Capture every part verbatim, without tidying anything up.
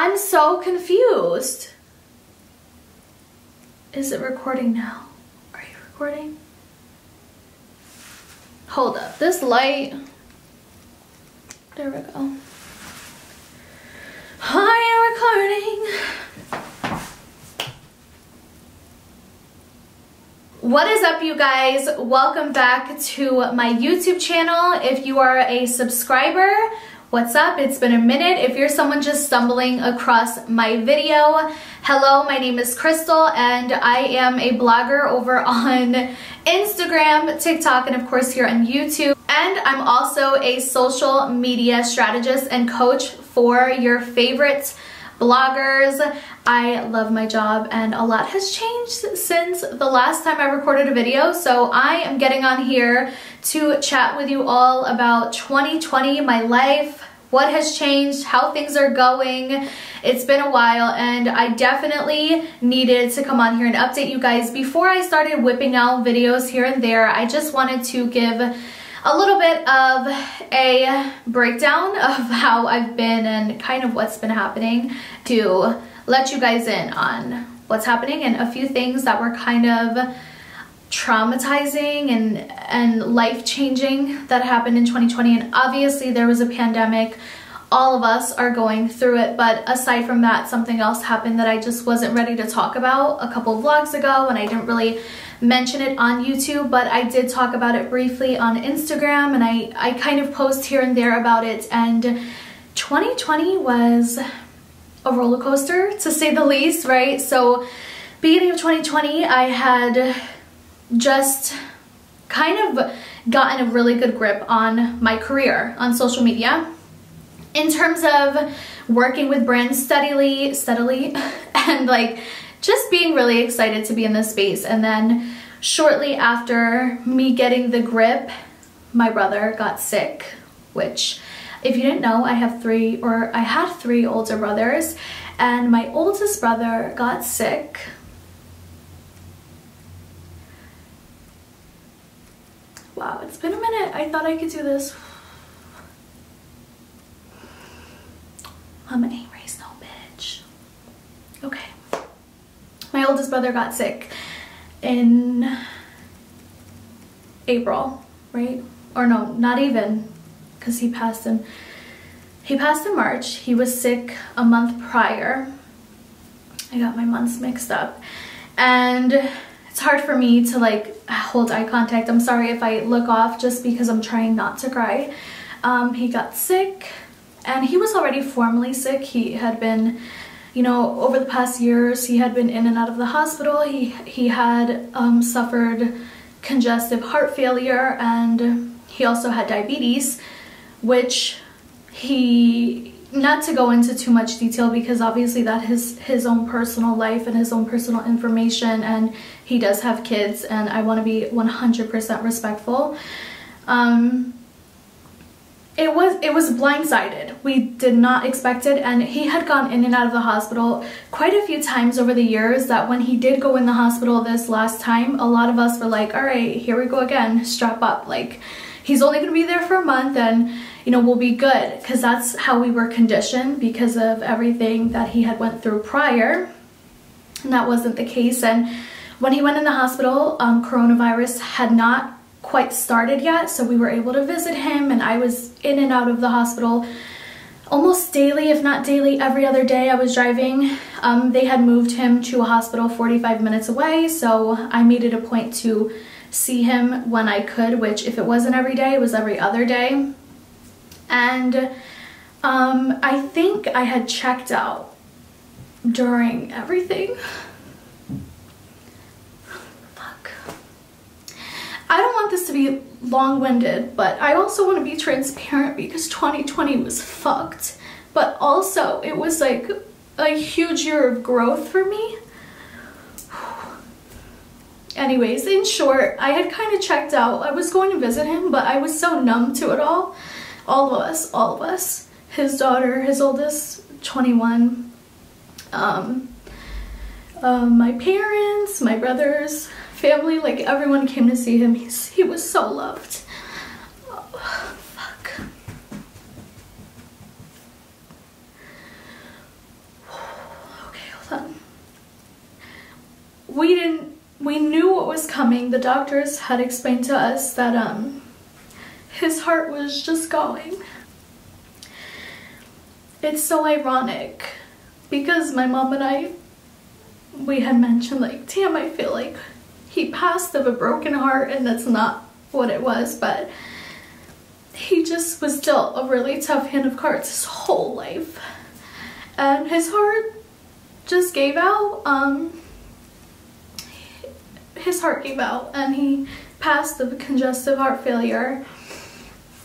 I'm so confused. Is it recording now? Are you recording? Hold up, this light. There we go. I am recording. What is up, you guys? Welcome back to my YouTube channel. If you are a subscriber, what's up? It's been a minute. If you're someone just stumbling across my video, hello, my name is Kristal and I am a blogger over on Instagram, TikTok, and of course here on YouTube. And I'm also a social media strategist and coach for your favorite bloggers. I love my job and a lot has changed since the last time I recorded a video, so I am getting on here to chat with you all about twenty twenty, my life, what has changed, how things are going. It's been a while and I definitely needed to come on here and update you guys. Before I started whipping out videos here and there, I just wanted to give a little bit of a breakdown of how I've been and kind of what's been happening to let you guys in on what's happening and a few things that were kind of traumatizing and and life-changing that happened in twenty twenty. And obviously there was a pandemic, all of us are going through it, but aside from that, something else happened that I just wasn't ready to talk about a couple of vlogs ago, and I didn't really mention it on YouTube, but I did talk about it briefly on Instagram, and I I kind of post here and there about it. And twenty twenty was a roller coaster, to say the least, right? So beginning of twenty twenty, I had just kind of gotten a really good grip on my career on social media in terms of working with brands steadily, steadily, and like just being really excited to be in this space. And then shortly after me getting the grip, my brother got sick, which if you didn't know, I have three, or I had three older brothers, and my oldest brother got sick. Wow, it's been a minute. I thought I could do this. I'm an ain't raised no bitch. Okay. My oldest brother got sick in April, right? Or no, not even, because he passed in he passed in March. He was sick a month prior. I got my months mixed up. And it's hard for me to like hold eye contact. I'm sorry if I look off just because I'm trying not to cry. Um, he got sick and he was already formally sick. He had been, you know, over the past years, he had been in and out of the hospital. He, he had um, suffered congestive heart failure, and he also had diabetes, which he, not to go into too much detail because obviously that is his own personal life and his own personal information, and he does have kids and I want to be one hundred percent respectful. Um, it was it was blindsided. We did not expect it, and he had gone in and out of the hospital quite a few times over the years that when he did go in the hospital this last time, a lot of us were like, all right, here we go again, strap up, like he's only going to be there for a month and, you know, we'll be good, because that's how we were conditioned because of everything that he had went through prior, and that wasn't the case. And when he went in the hospital, um, coronavirus had not quite started yet, so we were able to visit him, and I was in and out of the hospital almost daily, if not daily, every other day I was driving. Um, they had moved him to a hospital forty-five minutes away, so I made it a point to see him when I could, which if it wasn't every day, it was every other day. And um, I think I had checked out during everything. Fuck. I don't want this to be long-winded, but I also want to be transparent because twenty twenty was fucked. But also, it was like a huge year of growth for me. Anyways, in short, I had kind of checked out. I was going to visit him, but I was so numb to it all. All of us, all of us. His daughter, his oldest, twenty-one. Um, uh, my parents, my brothers, family, like everyone came to see him. He's, he was so loved. Oh, fuck. we didn't, we knew what was coming. The doctors had explained to us that um, his heart was just going. It's so ironic because my mom and I, we had mentioned like, damn, I feel like he passed of a broken heart, and that's not what it was, but he just was dealt a really tough hand of cards his whole life, and his heart just gave out. Um, his heart gave out and he passed of congestive heart failure,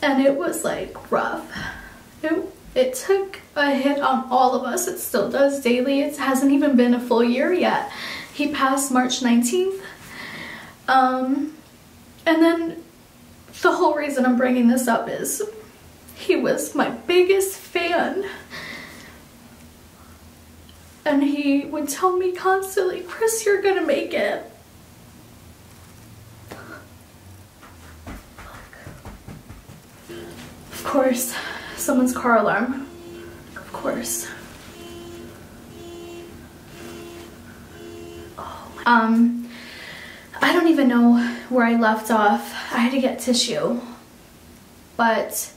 and it was like rough. It, it took a hit on all of us. It still does daily. It hasn't even been a full year yet. He passed March nineteenth. Um, and then the whole reason I'm bringing this up is he was my biggest fan. And he would tell me constantly, Chris, you're gonna make it. Of course, someone's car alarm. Of course. Oh my. Um, I don't even know where I left off. I had to get tissue. But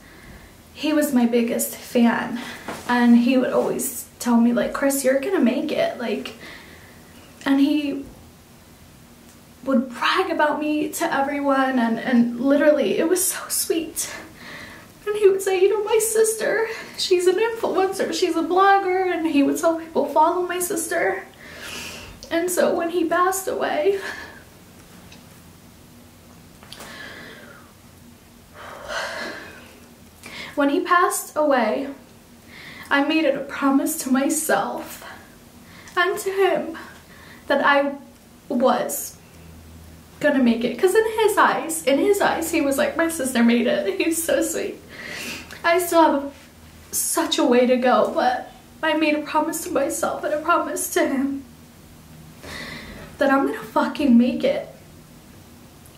he was my biggest fan, and he would always tell me like, Chris, you're gonna make it, like, and he would brag about me to everyone, and, and literally it was so sweet. And he would say, you know, my sister, she's an influencer, she's a blogger, and he would tell people, follow my sister. And so when he passed away, when he passed away, I made it a promise to myself and to him that I was gonna make it. Because in his eyes, in his eyes, he was like, my sister made it. He's so sweet. I still have such a way to go, but I made a promise to myself and a promise to him that I'm gonna fucking make it.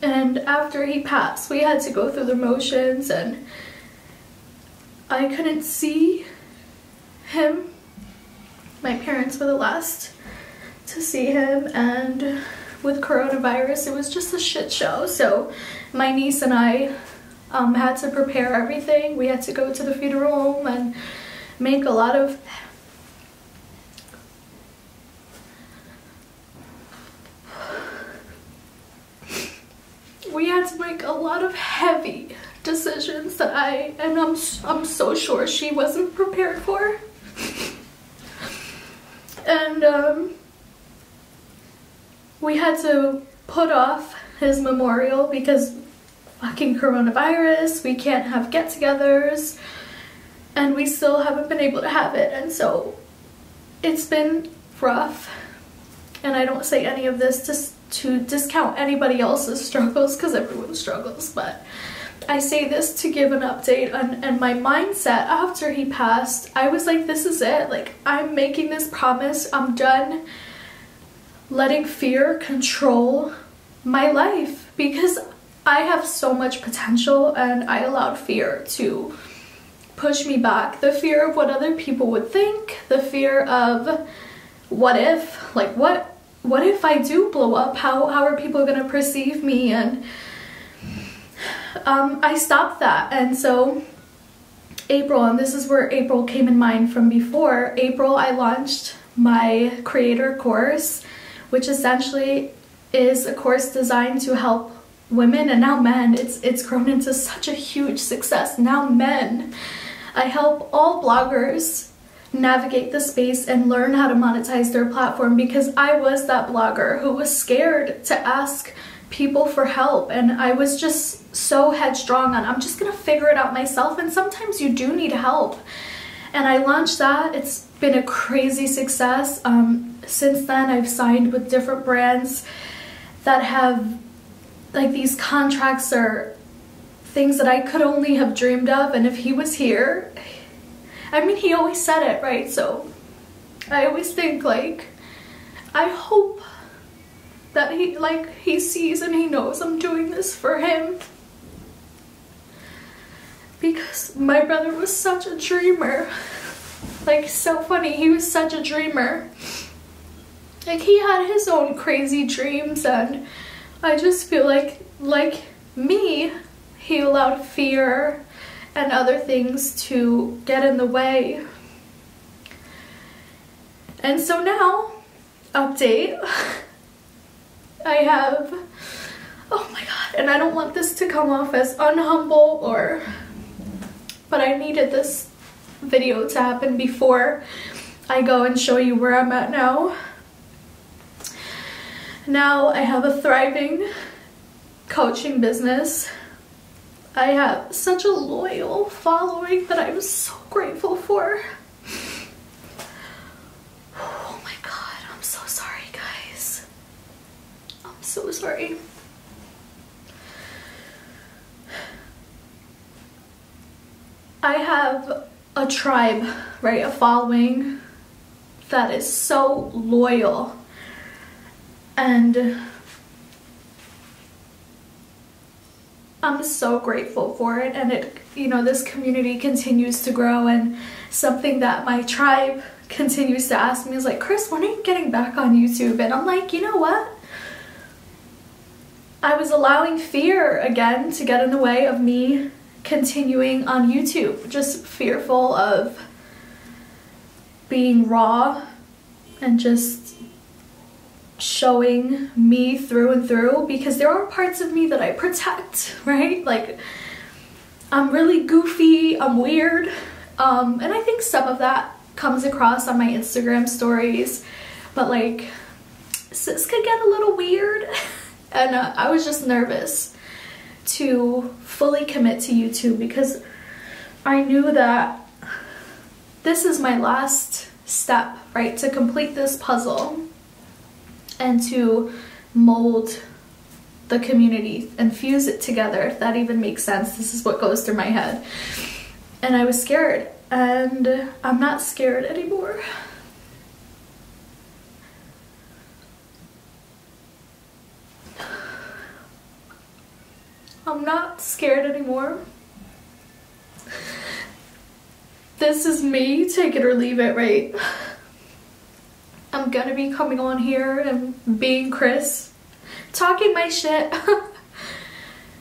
And after he passed, we had to go through the motions, and I couldn't see him. My parents were the last to see him, and with coronavirus it was just a shit show. So my niece and I um, had to prepare everything. We had to go to the funeral home and make a lot of we had to make a lot of heavy decisions that I and I'm, I'm so sure she wasn't prepared for. And um, we had to put off his memorial because fucking coronavirus, we can't have get-togethers, and we still haven't been able to have it. And so it's been rough, and I don't say any of this just to discount anybody else's struggles, because everyone struggles, but I say this to give an update on and my mindset after he passed. I was like, this is it. Like, I'm making this promise. I'm done letting fear control my life, because I have so much potential, and I allowed fear to push me back. The fear of what other people would think, the fear of what if, like what what if I do blow up? How how are people gonna perceive me? And Um, I stopped that. And so April, and this is where April came in mind from before, April I launched my creator course, which essentially is a course designed to help women and now men. It's, it's grown into such a huge success. Now men. I help all bloggers navigate the space and learn how to monetize their platform, because I was that blogger who was scared to ask people for help, and I was just so headstrong on I'm just gonna figure it out myself, and sometimes you do need help. And I launched that. It's been a crazy success. Um, since then I've signed with different brands that have like these contracts or things that I could only have dreamed of, and if he was here, I mean, he always said it, right? So I always think like, I hope that he, like, he sees and he knows I'm doing this for him, because my brother was such a dreamer. Like, so funny, he was such a dreamer, Like, he had his own crazy dreams, and I just feel like, like me, he allowed fear and other things to get in the way. And so now, update, I have, oh my god, and I don't want this to come off as unhumble or, but I needed this video to happen before I go and show you where I'm at now. Now I have a thriving coaching business. I have such a loyal following that I'm so grateful for. Oh my god, I'm so sorry, guys. I'm so sorry. I have a tribe, right, a following that is so loyal, and I'm so grateful for it. And it, you know, this community continues to grow, and something that my tribe continues to ask me is like, Chris, when are you getting back on YouTube? And I'm like, you know what? I was allowing fear again to get in the way of me continuing on YouTube, just fearful of being raw and just showing me through and through, because there are parts of me that I protect, right? Like, I'm really goofy, I'm weird, um, and I think some of that comes across on my Instagram stories, but like, sis could get a little weird, and uh, I was just nervous to fully commit to YouTube, because I knew that this is my last step, right, to complete this puzzle and to mold the community and fuse it together, if that even makes sense. This is what goes through my head. And I was scared, and I'm not scared anymore. I'm not scared anymore. This is me, take it or leave it, right? I'm gonna be coming on here and being Chris, talking my shit,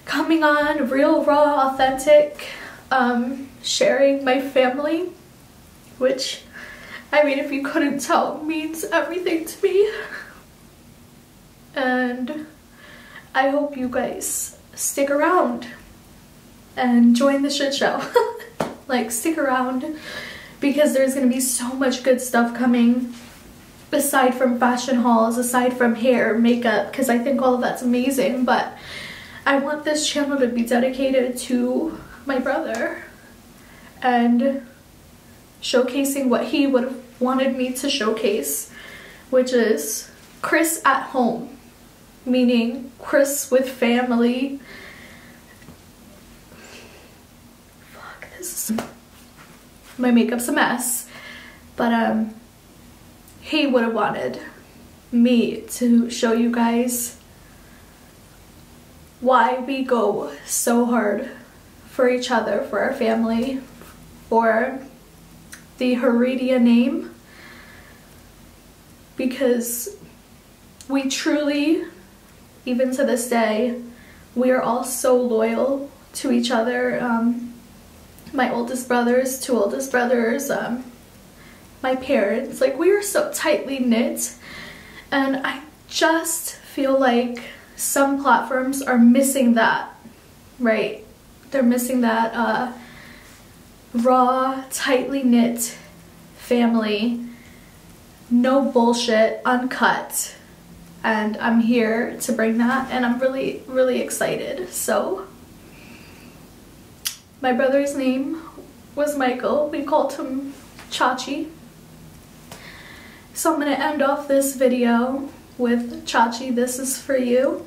coming on real, raw, authentic, um, sharing my family, which, I mean, if you couldn't tell, means everything to me. And I hope you guys stick around and join the shit show. Like, stick around, because there's gonna be so much good stuff coming. Aside from fashion hauls, aside from hair, makeup, because I think all of that's amazing, but I want this channel to be dedicated to my brother and showcasing what he would have wanted me to showcase, which is Chris at home, meaning Chris with family. Fuck, this is... my makeup's a mess, but um... he would have wanted me to show you guys why we go so hard for each other, for our family, for the Heredia name, because we truly, even to this day, we are all so loyal to each other. Um, my oldest brothers, two oldest brothers, um, my parents, like, we are so tightly knit, and I just feel like some platforms are missing that, right? They're missing that uh, raw, tightly knit family, no bullshit, uncut, and I'm here to bring that, and I'm really, really excited. So, my brother's name was Michael, we called him Chachi. So I'm going to end off this video with Chachi, this is for you.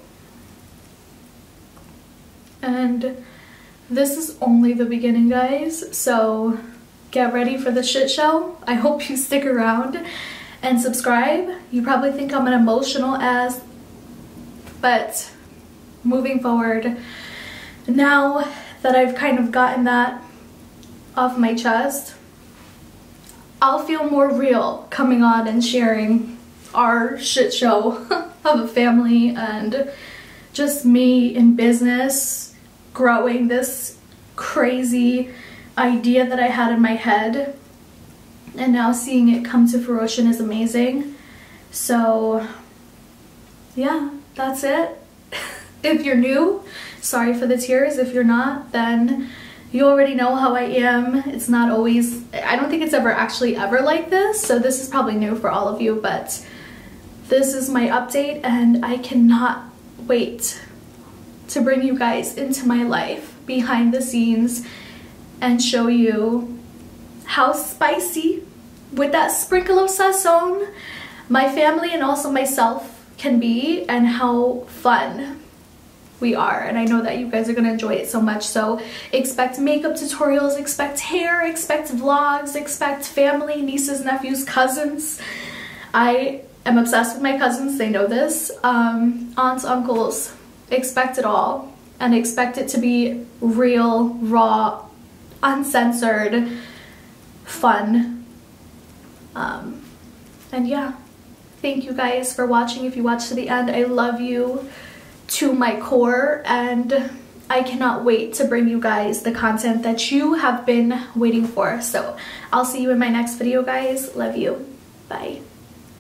And this is only the beginning, guys, so get ready for the shit show. I hope you stick around and subscribe. You probably think I'm an emotional ass, but moving forward, now that I've kind of gotten that off my chest, I'll feel more real coming on and sharing our shit show of a family and just me in business, growing this crazy idea that I had in my head, and now seeing it come to fruition is amazing. So yeah, that's it. If you're new, sorry for the tears. If you're not, then you already know how I am. It's not always, I don't think it's ever actually ever like this, so this is probably new for all of you, but this is my update, and I cannot wait to bring you guys into my life behind the scenes and show you how spicy, with that sprinkle of sazon, my family and also myself can be, and how fun we are. And I know that you guys are gonna enjoy it so much, so expect makeup tutorials, expect hair, expect vlogs, expect family, nieces, nephews, cousins. I am obsessed with my cousins, they know this. Um, aunts, uncles, expect it all, and expect it to be real, raw, uncensored, fun. Um, and yeah, thank you guys for watching. If you watched to the end, I love you to my core, and I cannot wait to bring you guys the content that you have been waiting for. So I'll see you in my next video, guys. Love you. Bye.